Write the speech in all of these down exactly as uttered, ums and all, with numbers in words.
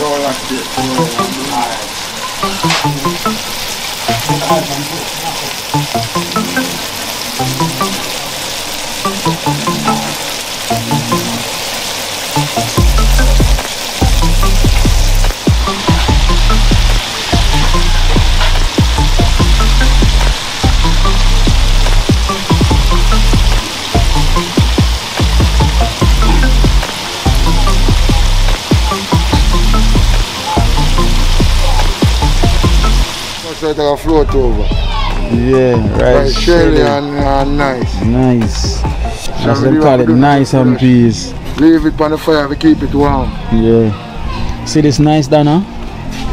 roll like this, roll like the eyes. The eyes on the so it'll float over. Yeah, right. Shelly and uh, nice. Nice. As they call it, nice and peas. Leave it on the fire to keep it warm. Yeah. See this nice down, huh?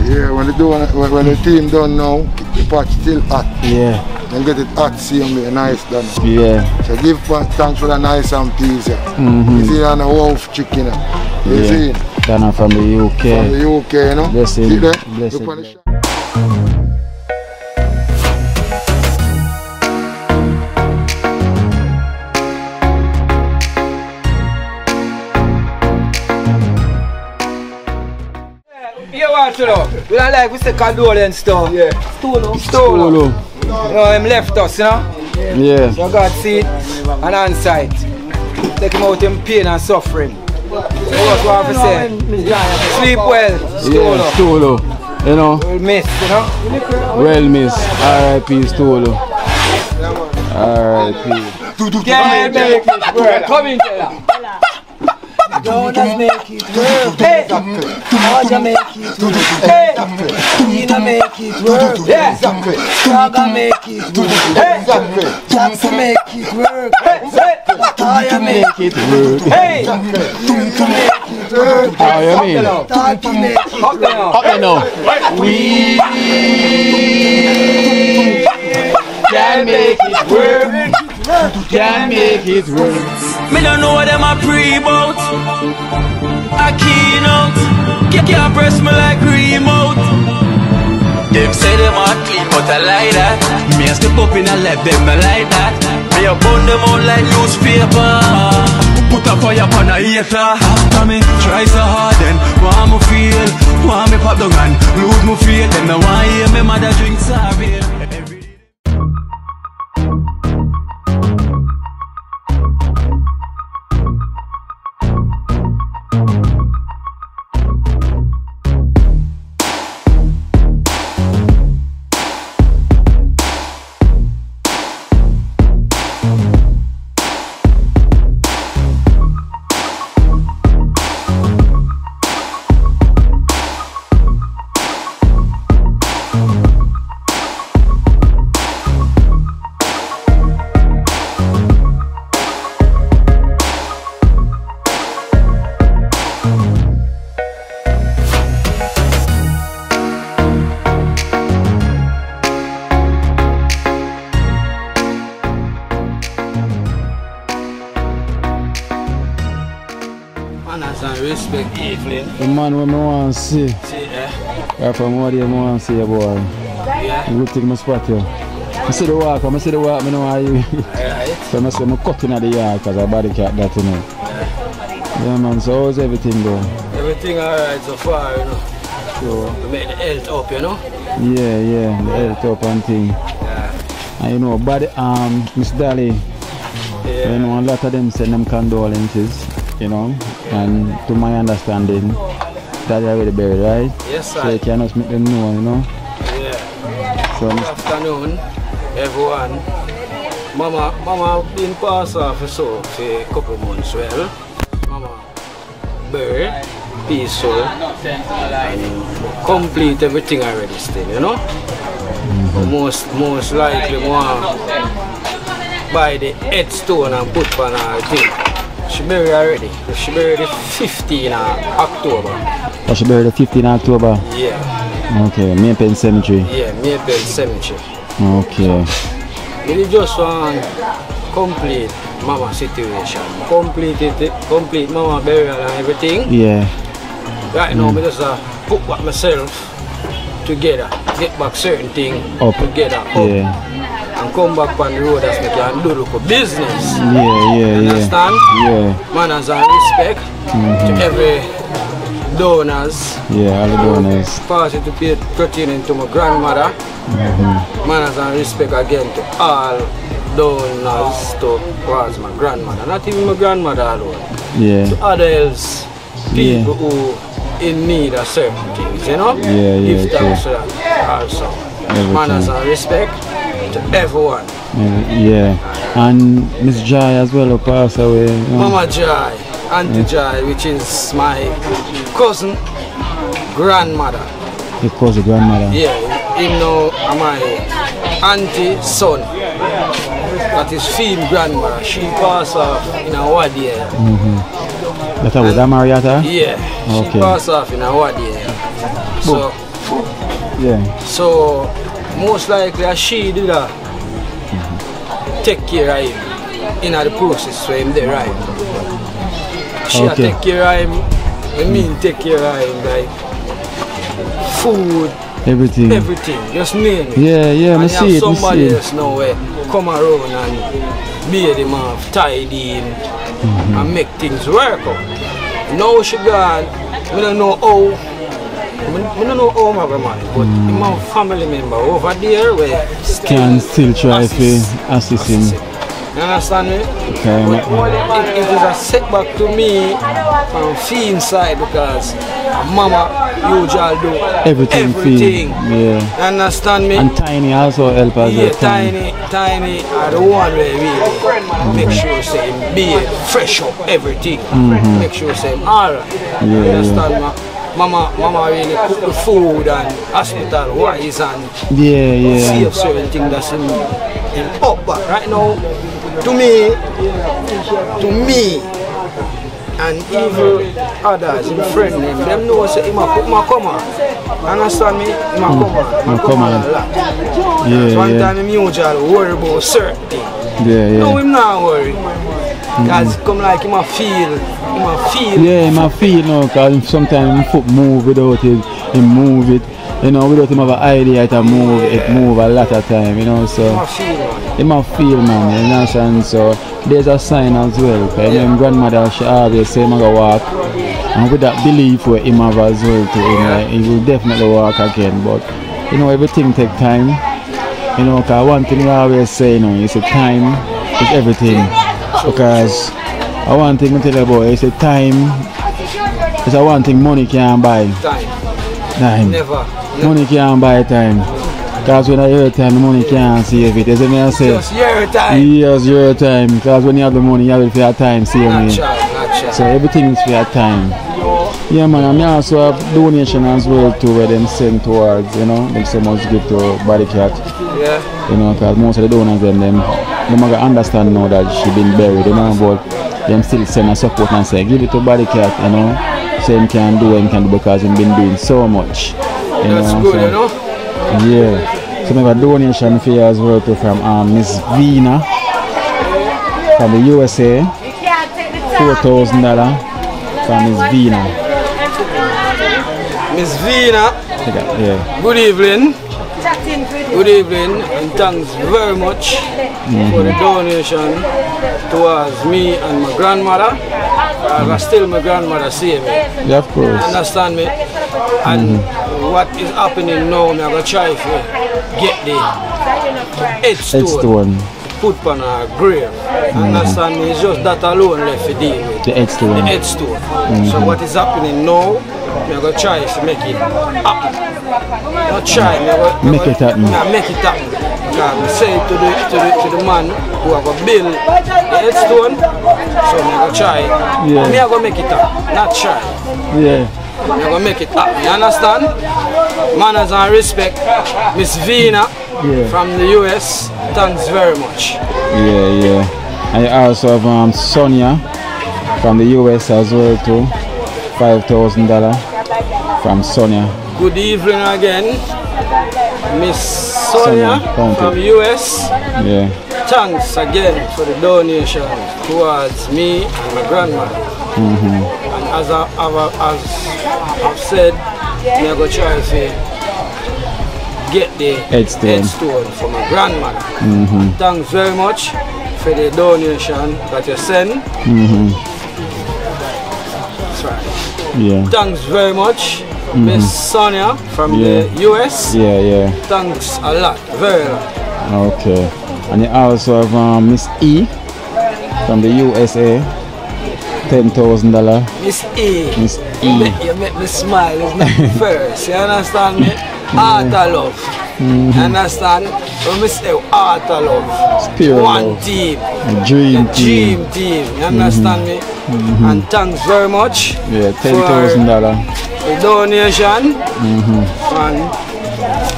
Yeah, when they do when, when the team done now, the pot still hot. Yeah. And get it hot, see them be nice done. Yeah. So give thanks for the nice and peas. Yeah. Mm-hmm. You see on the wolf chicken. Yeah. You see? Down from the U K. From the U K, you know? Bless him. See that? Bless him. You know, we don't like we say condolence stuff. Yeah. Stolo. Stolo. You know, him left us, you know? Yeah. So God see it and on sight. Take him out in pain and suffering. What do you want to say? Sleep well. Stolo. Yeah, Stolo. You know? Well missed, you know? Well missed. R I P Stolo. R I P. Can't make it, brother. Come in there. Don't make it work. Hey, Roger make it work. Hey, Nina make it work. Yeah, Saga make it work. Hey, Jackson make it work. Hey, Taya make it work. Hey, Tuntu make it work. Taya make it work. Tati make it work. Up and down. We can make it work. Can make it work. Me don't know what them a pre-bout. A keynote. You can't press me like remote. Them say them are clean, but I like that. Me a step up in a left, them I like that. Me a burn them out like newspaper. Put a fire on a hater. After me, try so hard and want me feel. Want me pop down and lose me feel. Them no want hear me mother drink sorbet. The man what I want to see. See, yeah. Right from what I want to see, boy. Yeah. You take my spot here. I see the walk, I see the walk, I know how you. Right. So I say I'm cutting at the yard because I body cat that, you know. Yeah. Yeah, man, so how's everything going? Everything alright so far, you know. Sure. To make the health up, you know? Yeah, yeah, the health up and thing. Yeah. And you know, body arm, um, Miss Dolly. Yeah. You know, a lot of them send them condolences. You know, and to my understanding, that they are already buried, right? Yes, sir. So you cannot make them know, you know? Yeah. So, good afternoon, everyone. Mama, Mama been passed off so for a couple months, well. Mama, buried, peaceful, and complete everything already still, you know? Mm-hmm. Most, most likely, Mama, buy the headstone and put on her thing. She buried already. She buried the fifteenth of October. Oh, she buried the fifteenth of October? Yeah. Okay, Maypen Cemetery. Yeah, Maypen Cemetery. Okay. We just want complete Mama situation. Complete it, complete Mama burial and everything. Yeah. Right now, mm. we just uh, put back myself together. Get back certain things together. Up. Yeah. And come back on the road as we can do local business. Yeah, yeah, understand? Yeah. Manners and respect mm-hmm. to every donors. Yeah, all the donors. Passing to pay pertaining to my grandmother. Mm-hmm. Manners and respect again to all donors towards my grandmother. Not even my grandmother alone. Yeah. To others, people yeah. who in need of certain things, you know? Yeah, yeah. Give thanks to that also. Manners and respect to everyone. Yeah, yeah. And Miss Jai as well, who passed away. Um. Mama Jai, Auntie yeah. Jai, which is my cousin grandmother. Your cousin grandmother? Yeah, him now my auntie son. That is female grandmother. She passed off in a ward year. Mm-hmm. That was that Marietta? Yeah, okay. She passed off in a ward year. So, yeah. so most likely she did that. Take care of him in the process for him there, right? She okay. take care of him, I mean take care of him, like food, everything, everything, just name it. Yeah, yeah, I see it, I somebody else now eh, come around and beard him off, tidy him, mm-hmm. and make things work out. Now she gone, we don't know how, I don't know how my grandma, but mm. my family member over there where can still try to assist him. You understand me? Okay. It, it is a setback to me from feeling side because mama usually do everything. everything. Yeah. You understand me? And Tiny also help us. Yeah, Tiny, Tiny are the one where we mm-hmm. make sure say be fresh up everything. Mm-hmm. Make sure say alright. Yeah, you understand yeah. me? Mama, Mama really cook the food and hospital wise and yeah, yeah. see of certain things that's in, in up. But right now, to me, to me, and even others in friend name, them know say Ima Kuma. Understand me? Ima Kuma. Kuma a lot. Yeah, so one yeah. time, I'm usually worry about certain things. Yeah, yeah. No, I'm not worried. Because mm. come like him a feel, him a feel. Yeah, him a feel now, because sometimes him foot move without him, him move it. You know, without him have an idea to move, yeah. it move a lot of time, you know, so. Him a feel, man. Him a feel, man, you know, and so there's a sign as well. Because yeah. my grandmother, she always say, I'm going to walk. And with that belief where him have as well to him, like, he will definitely walk again. But, you know, everything takes time. You know, because one thing I always say, you know, it's a time, it's everything. Because I one thing to tell you about is the time. It's a one thing money can't buy. Time. Time. Never. Money can't buy time. Because when I hear time, money can't save it. Isn't it? Just your time. Years, your time. Because when you have the money, you have it for your time, save it. So everything is for your time. Yeah, man. And I also have donation as well to where them send towards, you know, them so much give to Body Cat. Yeah. You know, because most of the donors them, them. No matter understand now that she been buried, you know, but them still send a support and say give it to Body Cat, you know, so him can do what him can do because him been doing so much. You That's know, good, so, you know? Yeah. So we have a donation fee as well to from um, Miss Vina from the U S A, four thousand dollars from Miss Vina. Miss Vina, yeah. Good evening. Good evening and thanks very much mm-hmm. for the donation towards me and my grandmother. Mm-hmm. uh, still my grandmother see me. Yeah, of course. Understand me? And mm-hmm. what is happening now, I'm going to try to get the headstone put on her grave. Mm-hmm. Understand me? It's just that alone left to deal with. The headstone. The headstone. Mm-hmm. So what is happening now, I'm going to try to make it happen. Not try, never, never, make it happen. Nah, make it happen. Nah, say to the, to the to the man who have a bill, the headstone. So I'm gonna try. Yeah. I'm gonna make it happen. Not try. Yeah. I'm gonna make it happen. You understand? Manners and respect, Miss Vina yeah. from the U S. Thanks very much. Yeah, yeah. I also have um, Sonia from the U S as well too. Five thousand dollar from Sonia. Good evening again, Miss Sonia from U S. Yeah. Thanks again for the donation towards me and my grandmother. Mm-hmm. And as I as I've said, I'm gonna try to get the headstone, headstone for my grandmother. Mm-hmm. Thanks very much for the donation that you sent. Mm-hmm. That's right. Yeah. Thanks very much, mm-hmm. Miss Sonia from yeah. the U S. Yeah, yeah. Thanks a lot, very lot. Okay. And you also have um, Miss E from the U S A. Ten thousand dollar. Miss E. Miss E. You make, you make me smile. It's not first. You understand me? Heart of love. Mm-hmm. You understand? When we say heart of love. Spirit. One team. A dream a team. Dream team. You understand mm-hmm. me? Mm-hmm. And thanks very much. Yeah, ten thousand dollar. The donation. Mm-hmm. One,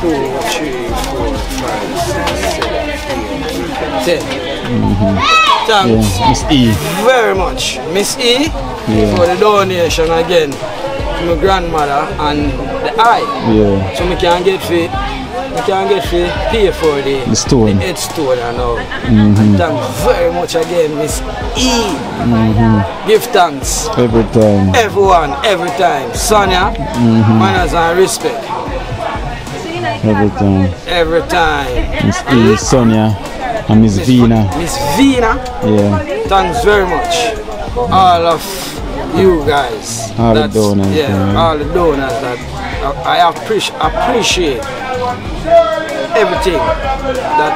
two, three, four, five, six, seven, eight, ten. Mm-hmm. Thanks yeah, Miss E. very much, Miss E, yeah. for the donation again to my grandmother and the eye. Yeah. So we can get free, we can get free pay for the, the stone, the headstone and all. Mm -hmm. And thanks very much again, Miss E. Mm -hmm. Give thanks every time, everyone, every time. Sonia, mm -hmm. manners and respect. Every time, every time. Miss E, Sonia. And Miss Vina. Miss Vina. Yeah. Thanks very much. All of you guys. All the donors. Yeah, yeah. All the donors that I appreciate appreciate everything that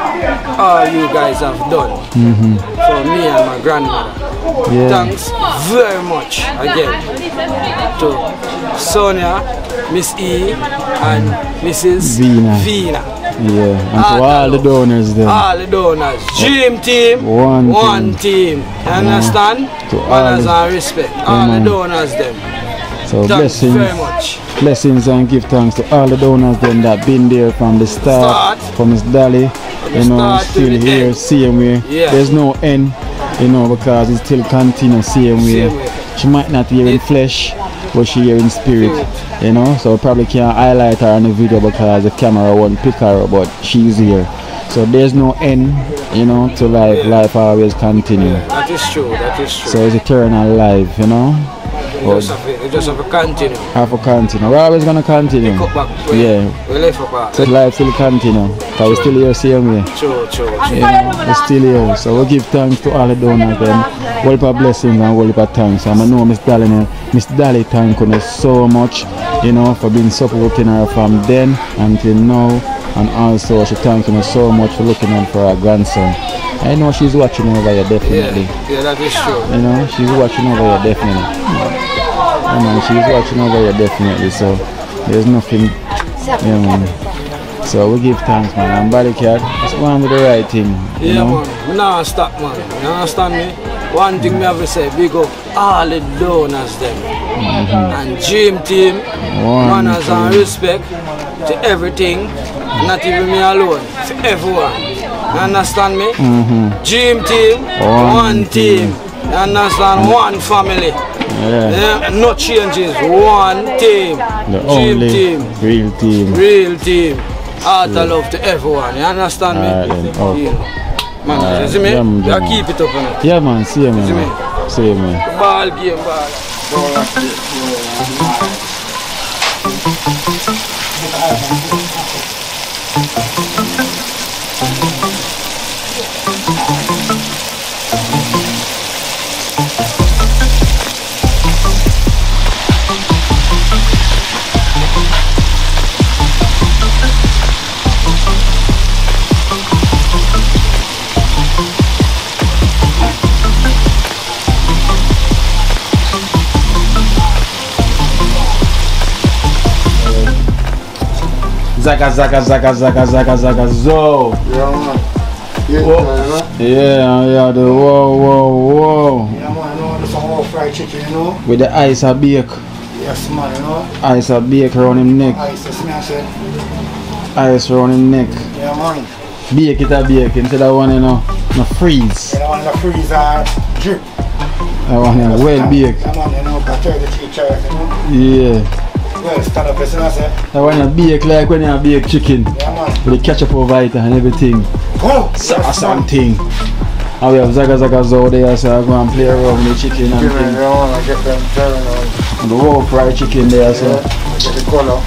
all you guys have done mm-hmm. for me and my grandmother. Yeah. Thanks very much again to Sonia, Miss E and Missus Vina. Vina. Yeah, and to all the donors there. All the donors. Dream team, one, one team. team. You understand? To honors and respect. All the donors them. So thanks blessings, very much. Blessings and give thanks to all the donors them that been there from the start, start from Miss Dolly, you know, still here, end. same way. Yeah. There's no end, you know, because it still continues same way. Same way. She might not be in flesh, but she here in spirit, you know, so probably can't highlight her on the video because the camera won't pick her up, but she's here. So there's no end, you know, to life. Yeah. Life always continues. Yeah, that is true, that is true. So it's eternal life, you know. It just, have, it just have to continue. Have to continue. We're always going to continue. Yeah. We live apart. So life still continues. Because we're still here same way. True, true, true. Yeah, we're still here. So we'll give thanks to all the donors and all the blessings and all the thanks. And I know Miss Dolly, Miss Dolly thank you so much, you know, for being supporting her from then until now. And also she thank you so much for looking out for her grandson. I know she's watching over you definitely. Yeah, yeah, that is true. You know, she's watching over you definitely. I mean, she's watching over here definitely, so there's nothing, yeah, man. So we give thanks, man. And Ballycat, it's one with the right thing, you yeah, know? Man. No, stop, man. You understand me? One thing we have to say, big up all the donors, them. Mm-hmm. And dream team, one manners team. and respect to everything, not even me alone, to everyone. You understand me? Mm-hmm. Dream team, one, one team. team. You understand? Mm-hmm. One family. Yeah. Yeah, no changes. One team, the only team, real team, real team. Heart of love to everyone. You understand right, me? Then, okay. yeah. Man, right. you see me? Yeah, man. You keep it up, man. Yeah, man. See you, man. See me. See you, man. Ball game, ball. Ball game. Zaka, zaka, zaka, zaka, zaka, zaka, zo. Yeah, man. Yeah, man. Yeah, yeah, the whoa, whoa, whoa. Yeah, man, you know, there's some whole fried chicken, you know. With the ice a bake. Yes, man, you know. Ice a bake around him neck. Ice, that's me, I said. Ice around him neck. Yeah, man. Bake it a bake instead of one, you know, no freeze. Yeah, one, the freeze a drip. That one, yeah, well bake. Yeah, man, you know, got thirty-three chairs, you know. Yeah. Well, stand up, listen, I say. I want to bake like when you bake chicken. Yeah, man. With the ketchup over it and everything. Oh! Yes, something. And we have Zaga Zagas over there, so I go and play around with the chicken and yeah, things. Yeah, man, I get them turning on. The whole fried chicken there, so. Yeah, I get the color.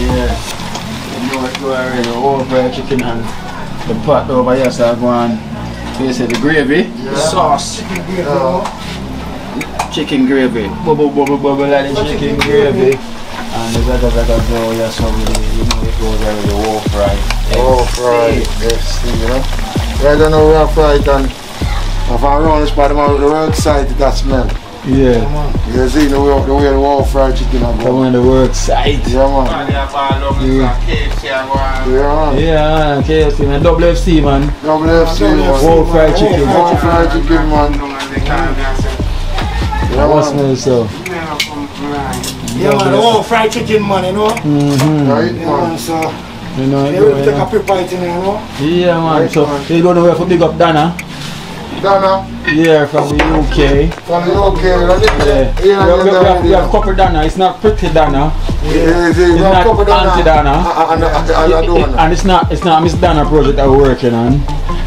Yeah. You know it, you already. The whole fried chicken and the pot over here, so I go and. They say the gravy, yeah. the sauce. Chicken gravy, yeah. chicken gravy. Bubble, bubble, bubble like the chicken gravy. And the gata gata go, yeah, so we, you know, it goes there with the whole fry. Whole fry, yes, you know. I don't know where I fry it, and if I run this by the road side, that smell. Yeah. You see the way the, way the whole fried chicken are going. Come on the work site. Yeah, man. Yeah, yeah, yeah, K F C, man. Double F C, man. Double F C, man. Whole fried chicken. Whole fried chicken, man. Yeah, what's new, so? Yeah, man. Whole fried chicken, man, you know? Mm-hmm. Right, man. Yeah, you know, you will take a pepper bite in, you know? Yeah, man. So, you don't know where to pick up Dana? Dana? Yeah, from the U K. From the U K, right? Yeah. Yeah, we, we, we, have, we have copper Dana, it's not pretty Dana. Yeah, it's, it's not auntie Dana. And, and, and, and, it, it, and it's not it's not Miss Dana project that we're working on.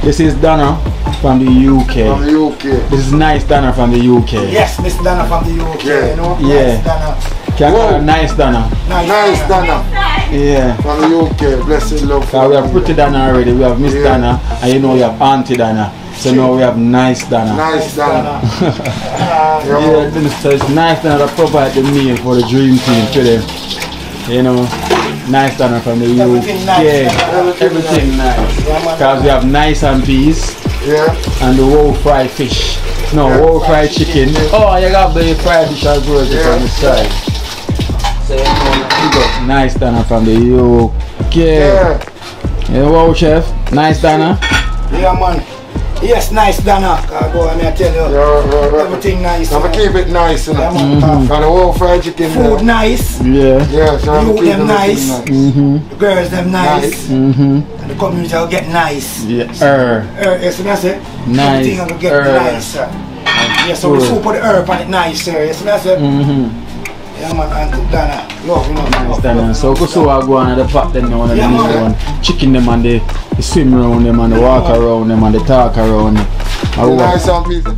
This is Dana from the U K. From the U K. This is nice Dana from the U K. Yes, Miss Dana from the U K, yeah. You know? Yeah. Nice Dana. Can nice Dana. Nice, nice Dana. Dana. Yeah. From the U K, blessed love. So we have pretty Dana already, we have Miss yeah. Dana, and you know we have auntie Dana. So now we have nice Dana. Nice Dana. Yeah, so it's nice Dana to provide the meal for the dream team today. You know, nice Dana from the U K. Everything nice. Yeah, everything, everything nice. Because we have nice and peas. Yeah. And the whole fried fish. No, yeah. whole fried chicken. Oh, you got the fried fish as well yeah. on the side. Nice Dana from the U K. Yeah. Hello, chef. Nice Dana. Yeah, man. Yes, nice Dana. I go and I tell you. Yeah, yeah, yeah. Everything nice. I'm gonna keep it nice. You know? Yeah, man. Mm-hmm. And the whole fried chicken. Food there. Nice. Yeah. Yeah. So you them nice. nice. Mm-hmm. The girls them nice. nice. Mm-hmm. And the community will get nice. Yes. Er. Er. Yes, that's it. Nice. Everything will get er. nice. Yeah. So we soup put the herb on it nice. Yes, that's it. Mm-hmm. Yeah, man, and Dana. Love, love, love, love. So, go so I go on the pot then now and yeah, the one. Chicken them and they, they swim around them and they walk around them and they talk around them. I nice and people.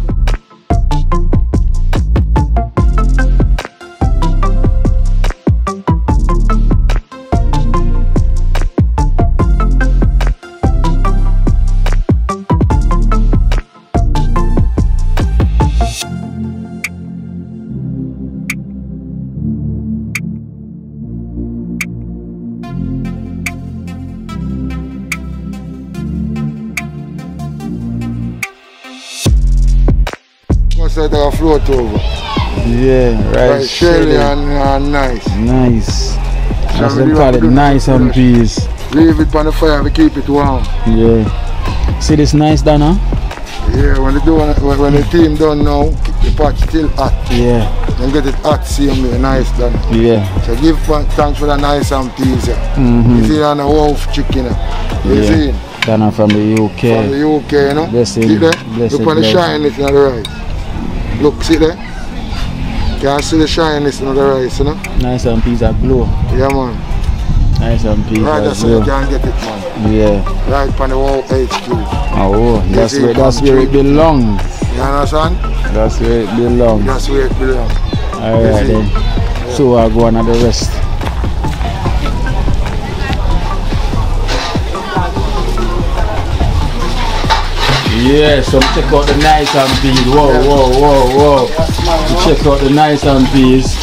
Float over. Yeah, right. Right, Shirley and, and nice. Nice. As they call it, nice and peas. Leave it on the fire, we keep it warm. Yeah. See this nice Dana? Yeah, when, they do, when, when the team done now, keep the pot still hot. Yeah. Then get it hot, see me, nice Dana. Yeah. So give thanks for the nice and peas. Yeah. Mm-hmm. You see on the wolf chicken. Yeah. You see? Dana from the U K. From the U K, you know? Blessing. See there? Blessing. Look on the shine, it's not right. Look, see there? Can you see the shyness in the rice, you know? Nice and peas are blue. Yeah, man. Nice and peas right, are blue. Right, that's where you can get it, man. Yeah. Right on the whole H Q. Oh, that's where, that's where it belongs. You understand? That's where it belongs. That's where it belongs. Alright then. Yeah. So I'll go on at the rest. Yeah, so check out the nice and peas. Whoa, whoa, whoa, whoa. Yes, check out the nice and peas.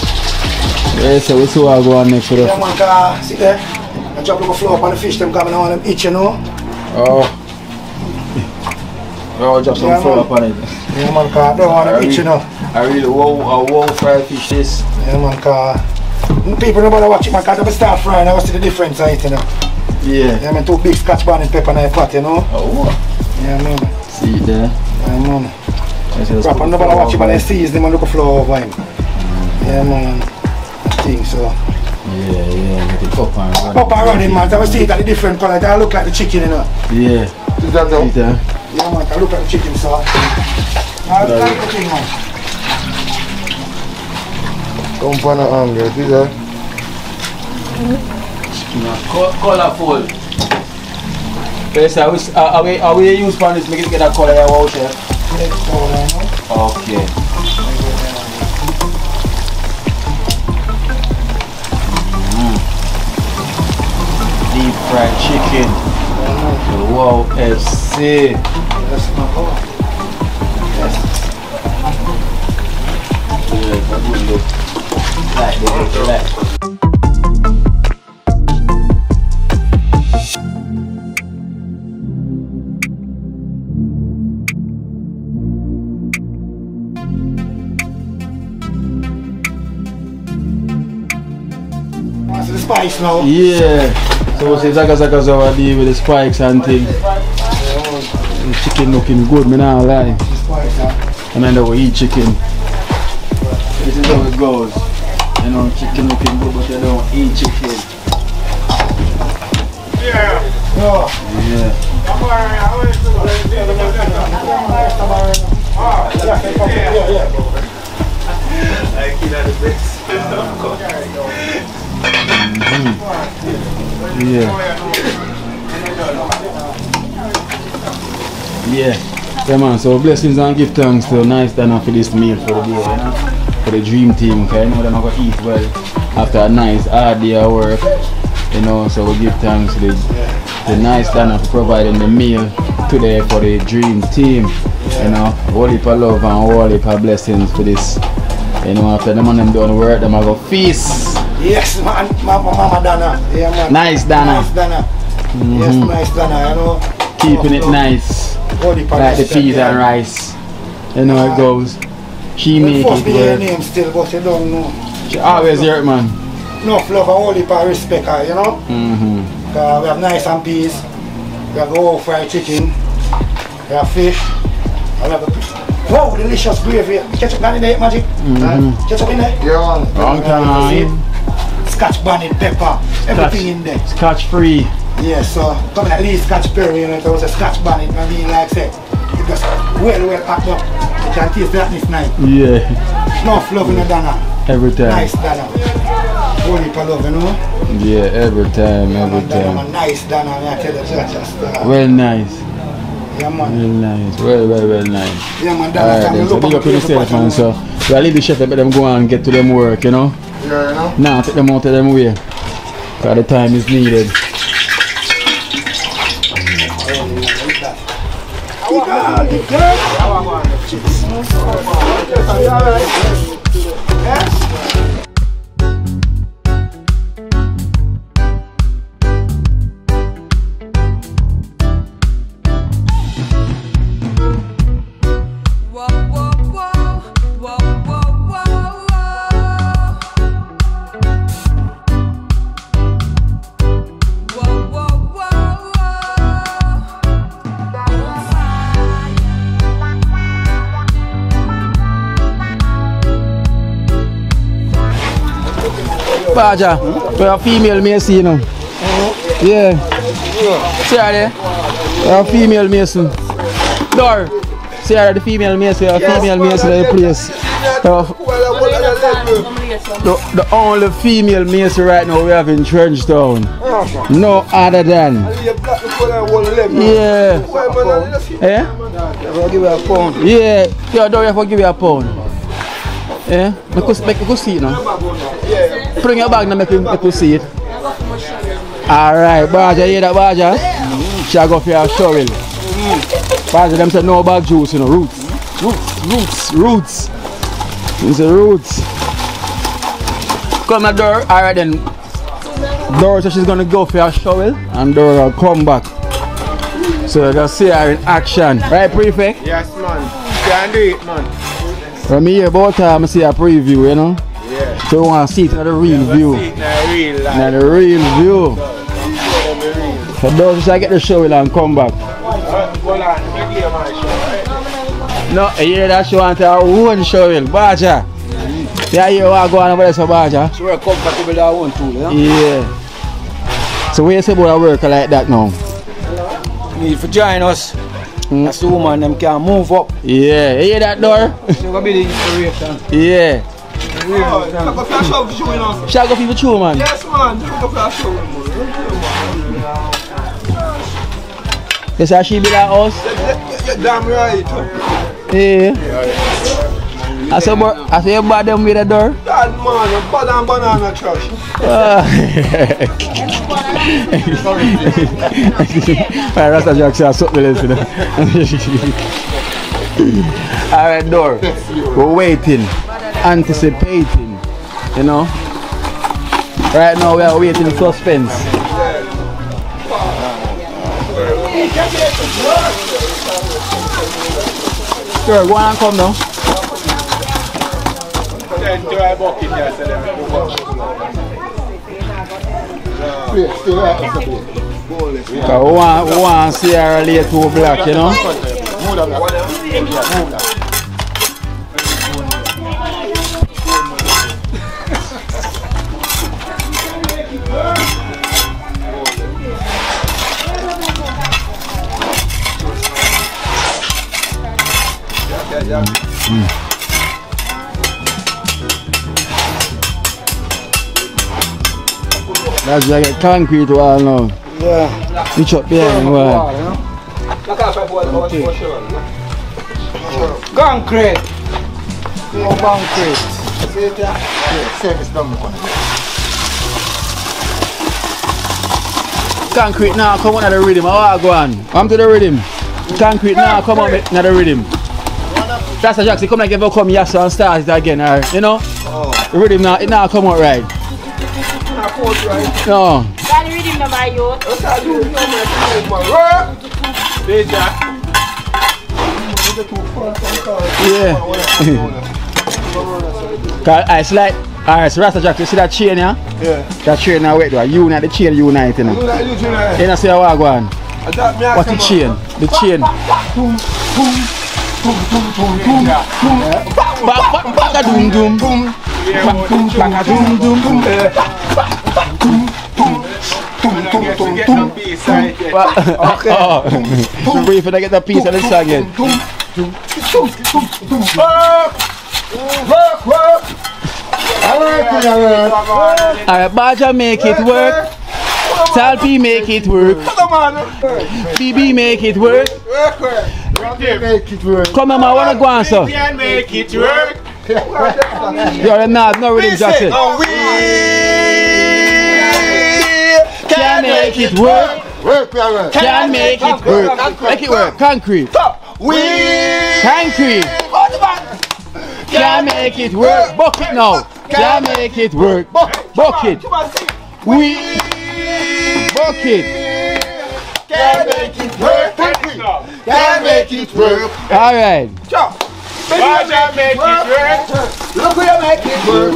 Yeah, so we see what I go on next to the. Yeah, man, uh, see there? I drop the floor up on the fish, them coming on them itch, you know? Oh. Well, I drop some yeah, floor up on it. Yeah, man, I don't want them itch, you know? I really, wow, wow, fried fish this. Yeah, man, uh, people don't bother watch it, man, because they start frying, I will see the difference on it, you know? Yeah. Yeah, man, two big scotch bonnet pepper in the pot, you know? Oh. Yeah, man. See it there. Yeah, man. Wrap and nobody watch it, but they seize them and look at flow over him. Mm. Yeah, man. I think so. Yeah, yeah. With the cup and running. Cup and running, man. I see it at the different colour. It look like the chicken, you know. Yeah. Is that the? Yeah, man. It look like the chicken, so. I like the thing, man. Come for the hunger, see that? Colourful. Yes, I was, uh, are we, are we use for this, make it get a colour here, wow, chef? Okay. Mm. Deep fried chicken. Wow, F C. Yes, like this, relax. The spikes now. Yeah. So we say Zaga Zaga Zawa deal with the spikes and things. The chicken looking good, me not lie. And then we eat chicken. This is how it goes. You know, chicken looking good, but you don't eat chicken. Yeah. Yeah. Yeah. Mm. Yeah. Yeah. Yeah, man. So blessings and give thanks to Nice Dana for this meal for the day, you know? For the dream team, because I know they're not going to eat well after a nice hard day of work, you know. So we give thanks to the, the Nice Dana for providing the meal today for the dream team, you know. All heap of love and all heap of blessings for this, you know. After them and them done work, them have a feast. Yes, man, my mama Dana. Yeah, man. Nice Dana. Nice Dana. Mm-hmm. Yes, Nice Dana, you know. Keeping it nice. Like the peas and rice. You know how it goes. She makes it work. Name still, but you don't know. She always hear it, man. No love and all the power respect her, you know. Mm-hmm. We have nice and peas. We have the whole fried chicken. We have fish. I love the wow, delicious gravy. Ketchup in there, magic. Mm-hmm. Ketchup in there. Yeah, long time. Scotch bonnet, pepper, everything Scotch, in there. Scotch free. Yeah, so come at least Scotch berry, you know, it was a Scotch bonnet, I mean, like I said, it was well, well packed up. You can taste that this night. Yeah. No fluff in the Dana. Every time. Nice Dana. Only for love, you know? Yeah, every time, every time. Dana, nice Dana, I tell you, just. Uh, well, nice. Yeah, man. Well, nice. Well, well, well, nice. Yeah, man, Dana, can you look up in yourself, man, so. So I leave the chef and let them go and get to them work, you know? Yeah, you know? Nah, take them out of them way. Because the time is needed. Baja, we are female mason, you know. Yeah. See her there? We are female mason. Door. See her the female mason, we are female mason in the place. The, the only female mason right now we have in TrenchTown. No other than. Yeah. Yeah? Yeah. Yo, don't you have to give you a pound. Yeah, I could see it now. Bring your bag now, make you see it. Alright, Baja, you hear that, Baja? She go for your shovel. Baja, them say no bag juice, you know, roots. Roots, roots, roots. It's the roots. Come to the door, alright then. Door, so she's gonna go for your shovel, and Dora will come back. So just see her in action. Right, Prefect? Yes, man. You can do it, man. From here about time I see a preview, you know? Yeah. So you want to see it in the real yeah, view. It in the real, real view. So those I get the shovel and come back. No, you hear that she want her own shovel, Baja. Mm-hmm. Yeah, you want to go on over there, so Baja. She will come back with her own tool, yeah? Yeah. So where you say about a worker like that now? Need to join us. Mm. That's the woman, them can move up. Yeah, you hear that door? She's going to be the inspiration. Yeah. She's going to flash out for you, you know. She's going to show, man. Yes, man. She's going to flash out. That's how she be that house? Damn right. Yeah. I said, you bought them with the door? That man, a bad and banana trash. Oh. Rasta Jack says something else. Alright, door. We're waiting, anticipating, You know? Right now we are waiting in suspense. Sure, go on and come now. We want, we want to see her lay too black, you know? Mm. That's like a concrete wall now. Yeah. It's up here in the wall. Concrete. No concrete. See it there? Yeah, surface number one. Concrete now, come on at the rhythm. How go on? Come to the rhythm. Concrete now, come on at the rhythm. That's a Jackson, come like ever come yes and start it again, alright? You know? Oh. The rhythm now, it now come out right. No. That rhythm now by you. Yeah. Cause I slide. Alright, so Rasta Jack, you see that chain here? Yeah. That chain now wait there. Unite the chain unite you know. You know see how I go on? What's the chain? The chain. Boom, boom, boom, boom, boom, baka doom, doom, boom, boom, baka doom, doom, boom, boom, boom, boom, boom, boom. Wait for them to get the piece of the song again. Work, work. Alright, Baja make it work. Salpi make it work. B B make it work. Make it work. Come on, man, I want to go on, sir. Make it work. You're not, not really Jackson. We can make it work. Can make it work. Make it work. Concrete. We concrete. Can make it work. Bucket now. Can make it work. Bucket. We bucket. Can make it work. Can make it work. All right. Baja make it work. Look where you make it work.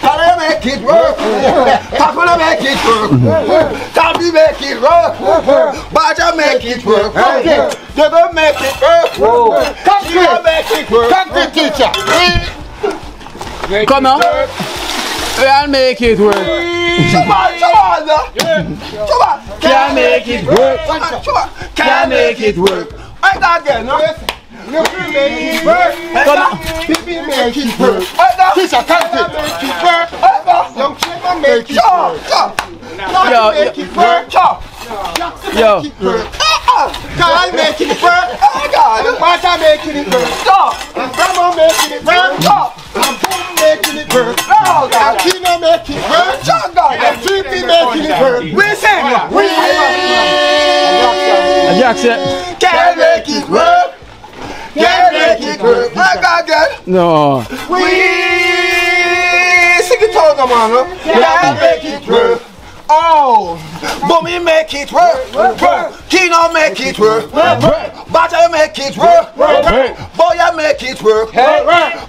Can I make it work? How can I make it work? Can we make it work? Baja make it work. They don't make it work. Can't we make it work? Can't we teacher? Come on. Can make it work. Come on, come on, come on. Can make it work. Can make it work. I got it. No, we make it work. We make it work. Teacher, can't make it work. Young people make it work. Can make it work. Yo, can make it work. Oh God, Baja making it work. Stop. Grandma making it work. Stop. Making it work. Oh God, Kino making it work. We sing it. We can make it work. Can make it work. I got that. No. We sing it all, come on. Can make it work. Oh, Bummy make it work. Kino make it work. Baja make it work. Boya make it work.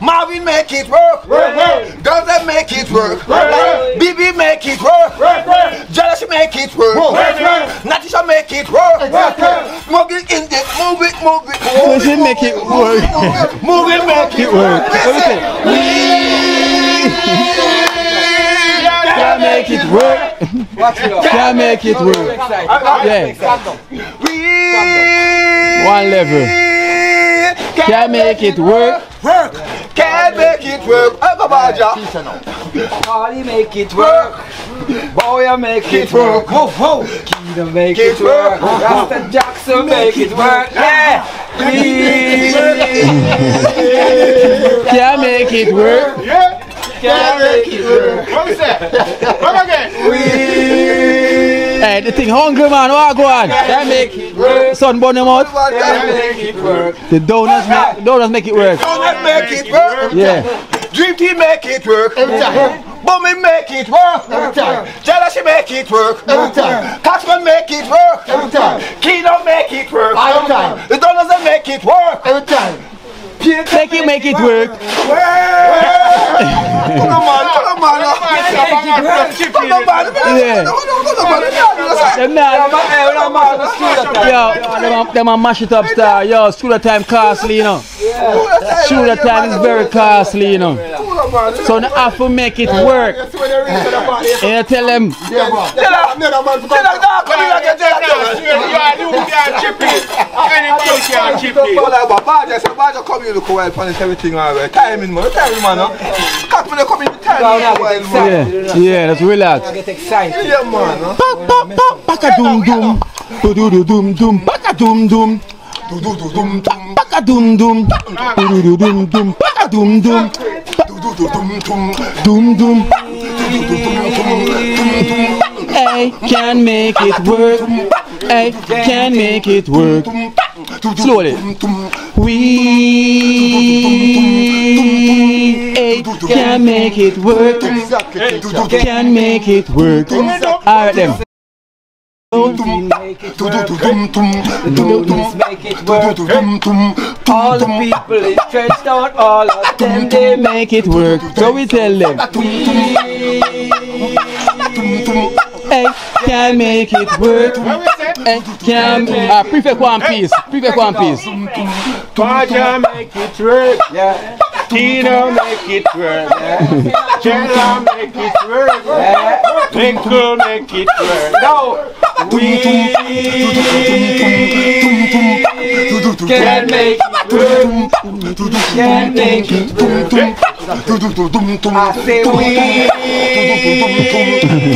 Marvin make it work. Guns make it work. B B make it work. Jealousy make it work. Natisha make it work. Move it in the move it, move it. Move it, make it work. Move it, make it work. Can make it work. Can make it work. Yeah. One level. Can make it work. Work. Can make it work. Carly make it work. Boya make it work. Kino make it work. Rasta Jackson make it work. Yeah. Can make it work. Can make it work. What is that? Come again. Hey, the thing hungry man, oh, go on. Can make it work. Sun burn them out. Can make it work. The donuts make donuts make it work. Donuts make it work. Yeah. Dream team make it work every time. Bummy make it work every time. Jealousy make it work every time. Taxman make it work every time. Kino make it work every time. The donors make it work every time. Take it, make it work. Yo, them a mash it up star. Yo, school of time costly, you know. School of time is very costly, you know. So now I have to make it work. And tell them. Tell them. Look a while for everything alright. Timing man, timing man. Cop when they come in the time. Yeah, that's relax. I get excited. Yeah man. Pop pop pop, paka dum dum, do do dum dum, paka dum dum, do do dum dum, paka dum dum, do do dum dum, paka dum dum, do do dum dum, dum dum, dum dum. I can make it work. I can make it work. Slowly. We can make it work. Can make it work. Alright then. Don't make it work. Don't make it work. All the people in TrenchTown, all of them, they make it work. So we tell them. We I can make it work. I can make uh, prefect one piece. Prefect one piece. Kaja make it work. Yeah. Tino make it work. Yeah. Jella make it work. Yeah. Twinkle make it work. No. We can make it work. Can make it work. I say we can make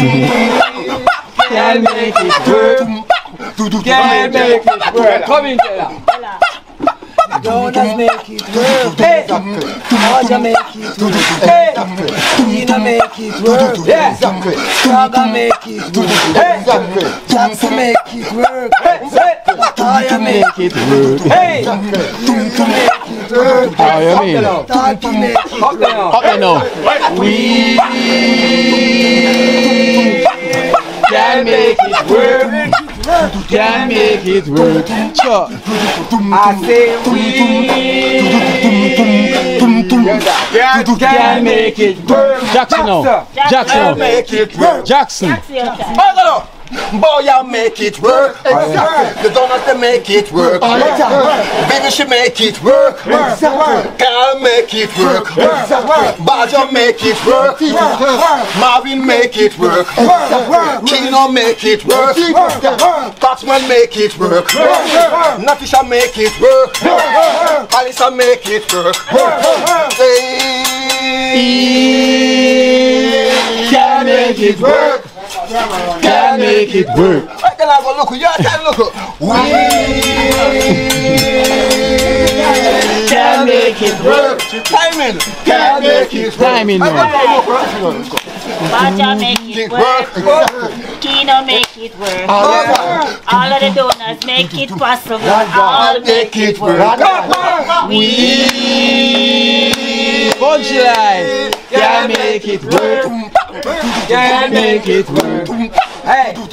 it work. Can make it work. Come in there. Don't make it work. Hey, Kaja make it work. Hey, Tina make it work. Yeah, Kaga make it work. Hey, Jackson make it work. Hey, Taya make it work. Hey, Tina make it work. Taya make it work. Tati make it work. We can make it work. Can make it work. Sure. I say we can make it work. Jackson, no. Jackson, make it work. Jackson. Boy, I make it work. The donuts make it work. Baby, she make it work. Carl make it work. Bajo make it work. Marvin make it work. Kino make it work. Taxman make it work. Natisha make it work. Alisa make it work. Can make it work. Can make it work. I can have a look. You can look. We can make it work. Timing. Can make it work. Timing. Baja make it work. Kino make it work. All of the donors make it possible. All make it work. We can make it work. Can make it work. Hey, we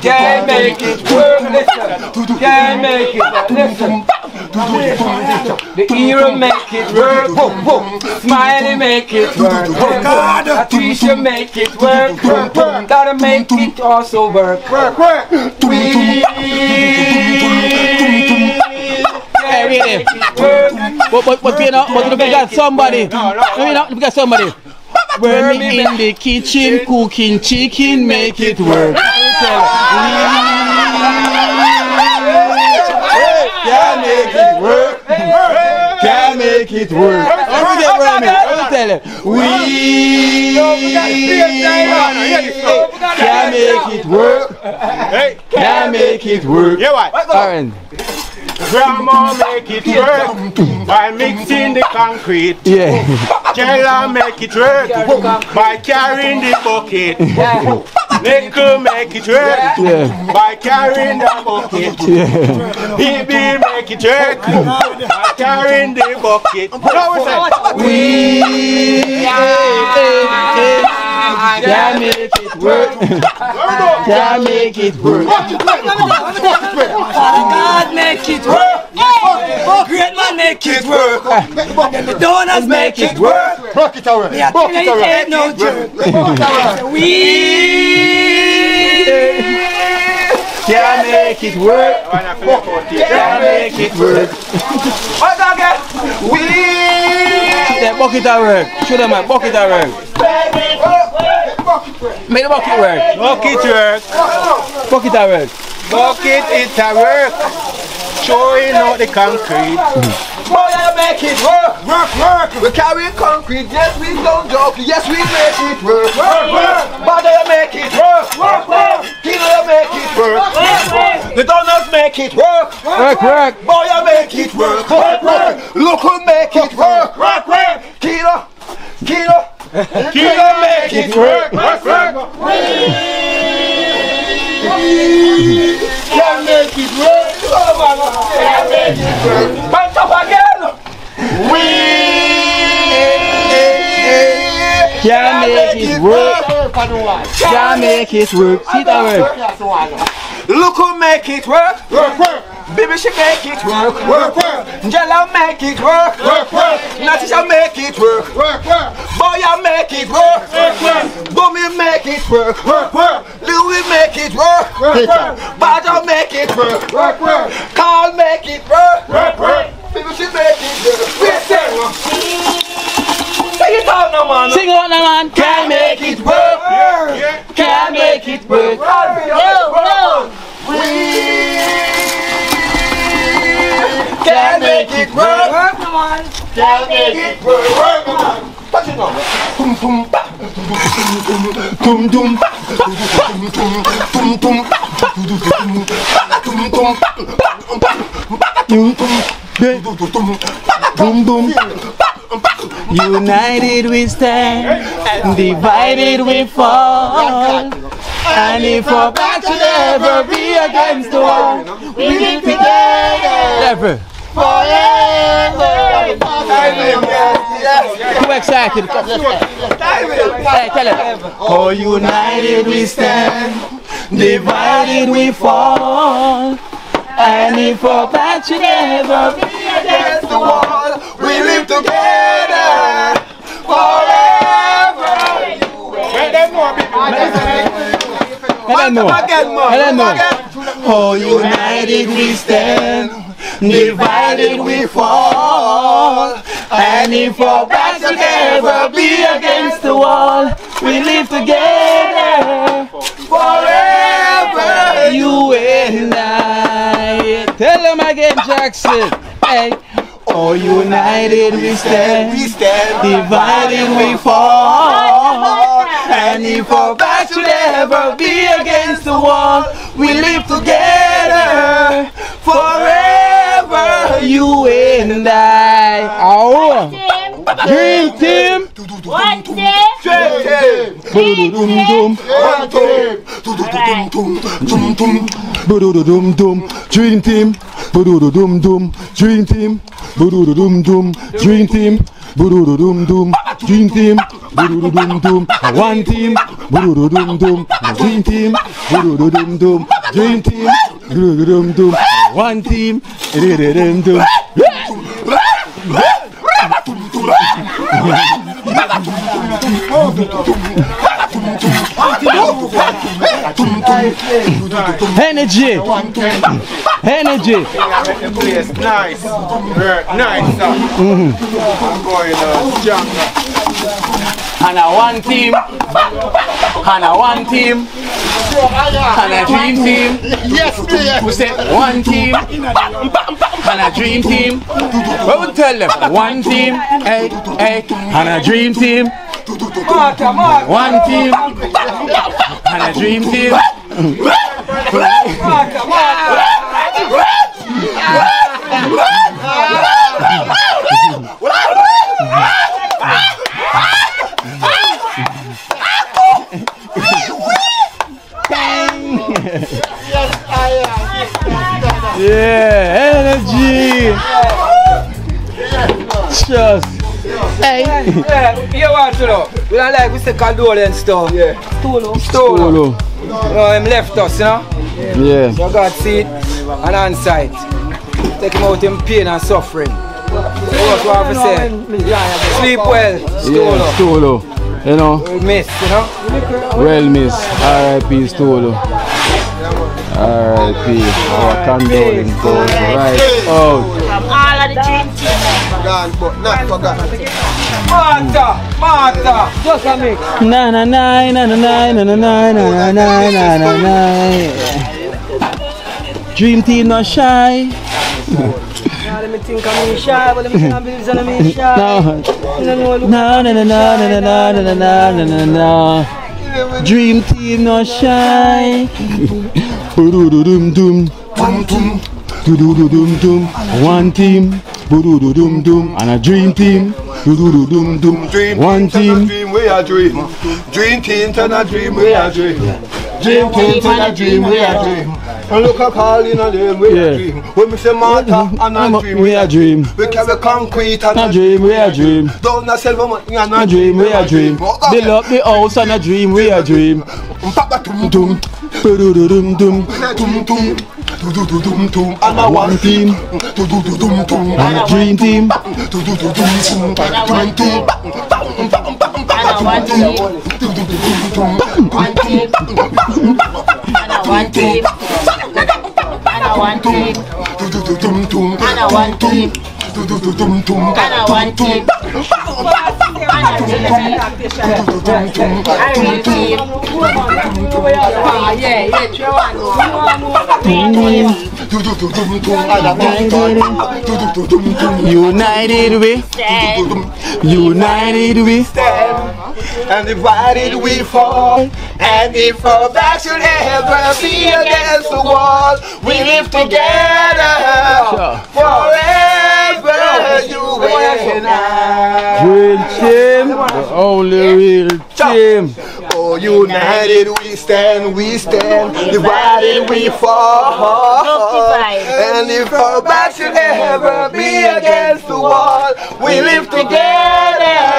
can make it work. Listen, can make it. Listen, the hero make it work. Smiley make it work. Patricia make it work. Gotta make it also work. Work, work. Everything. But but but you know, but if we got somebody, no, no, no. You know, if we got somebody. Worm in the kitchen, cooking chicken, make it work. Can make it work. Can make it work. We can make it work. Can make it work. Aaron. Grandma make it work by mixing the concrete. Yeah. Jella make it work by carrying the bucket. Yeah. They could make it work yeah. by carrying the bucket. Yeah. He will make it work by carrying the bucket. We can make it work. Can make it work. God make it work. Great man make it work. The donors make it work. Rock it away. We can make it work. Can make it work. What again? We the bucket work. Show them my bucket work. Make the bucket work. Bucket work. Bucket work. Bucket it a work. Showing out the concrete. Boy, I make it work, work, work. We carry concrete, yes, we don't joke. Yes, we make it work, work, work. But I make it work, work, work. Kino make it work, work, work. The donors make it work, work, work. Boy, I make it work, work, work. Look who make it work, work, work. Kino, Kino, Kino make it work, work, work. We can make it work. Can make it work. Punch up again. We can make it work. Can make it work. See that work. Look who make it work. Work, work. Baby, she make it work. Work, work. Jella make it work. Work, work. Natisha make it work. Work, work. Boy, I make it work. Work, work. Boomy make it work. Work, work. Louis make it work, work, work. Bajo make it work, work, work. Carl make it work, work, work. People should make it work. Sing it out now, man. Sing it out now, man. Can make it work. Can make it work. We can make it work. Can make it work. Touch it now. Tum tum pa, tum tum tum pa, tum tum pa, tum tum tum tum. United we stand, and divided we fall. And if our back should ever be against the wall, we live together forever. Too excited. Hey, tell it. Oh, united we stand, divided we fall. And if our back should ever be against the wall, we live together forever. Let them know, people. Let them know. Let them know. Oh, united we stand, divided we fall. And if our backs will ever be against the wall, we live together forever, you and I. Tell them again, Jackson. Hey. Oh, united we stand, we stand, divided we fall. And if our backs will ever be against the wall, we live together forever, you and I. Oh, dream team. One team. Dream team. One team. Dream team. Dream team. Dream team. Dream team. One team. Dream team. Dream team. One team. Energy, energy. Nice, nice. I'm going jungle. And a one team, and a one team, and a dream team. Yes, yes. We said one team, and a dream team. What would tell them? One team, hey, hey, and a dream team. One team, and a dream team. Hey, we! Yeah, you want to know. We don't like, we say condolence though. Yeah. Stolo. Stolo. Stolo. No, him left us, you know? Yeah. yeah. So God see it and answer it. Take him out in pain and suffering. What do I have to say? Sleep well. Stolo. Yeah, Stolo. You know? We miss, you know? Well miss. R I P Stolo. R I P Our condolence goes right out. From all of the dream team. But not for God. Martha! Martha! Just a mix. Na na na na na na na na na na na na. Dream team not shy. Let me think I'm shy, but let me think I'm busy and I'm shy. No, no, no, no, no, no, no, no, no, no. Dream team not shy. One team. One team. Boo-doo-doo-doom-doom, and a dream team. Boo-doo-doo-doom-doom, dream one team. Dream we are dream. Dream team, turn a dream we are dream. Dream team, turn a dream we are dream. And look at calling a name we are dream. When we say Martha and a dream we are dream. We carry concrete and a dream we are dream. Down a silver and a dream we are dream. They love the house and a dream we are dream. Papa-tum-tum, boo-doo-doo-doom-doom, tum-tum. And a one team, and a dream team, united we stand, united we stand, and divided we fall. And if our back should ever be against the wall, we live together forever. You and I. Real team, the only real team. Oh, united we stand, we stand. Divided we fall. And if our back should ever be against the wall, we live together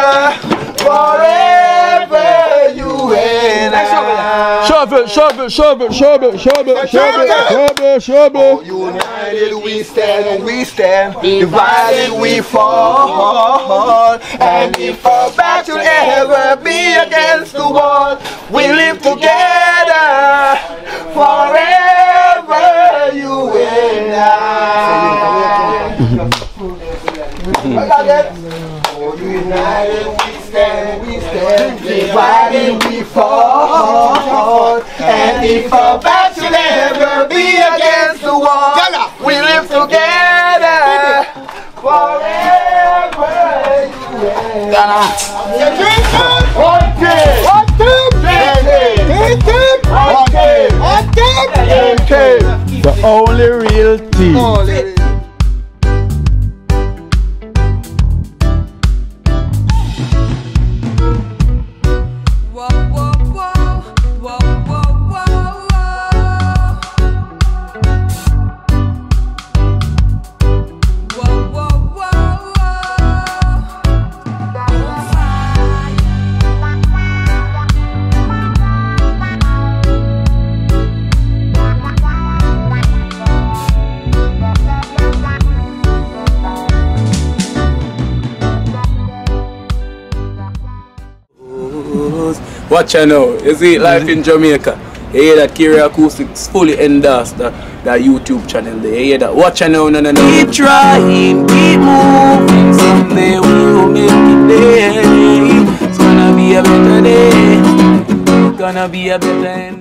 forever. You and I. Shovel, shovel, shovel, shovel, shovel, shovel, shovel. United we stand, we stand. Divided we fall. And if our back should ever be against the wall, we live together forever. You and I. United. We stand, divided we fall. And if our back should ever be against the wall, we live together forever. The only real team. Watch her now, you see Life in Jamaica. You hear that Kiri Acoustics fully endorsed that, that YouTube channel there. You hear that? Watch her now, no, no, no. Keep trying, keep moving. Someday we will make it there. It's gonna be a better day. It's gonna be a better day.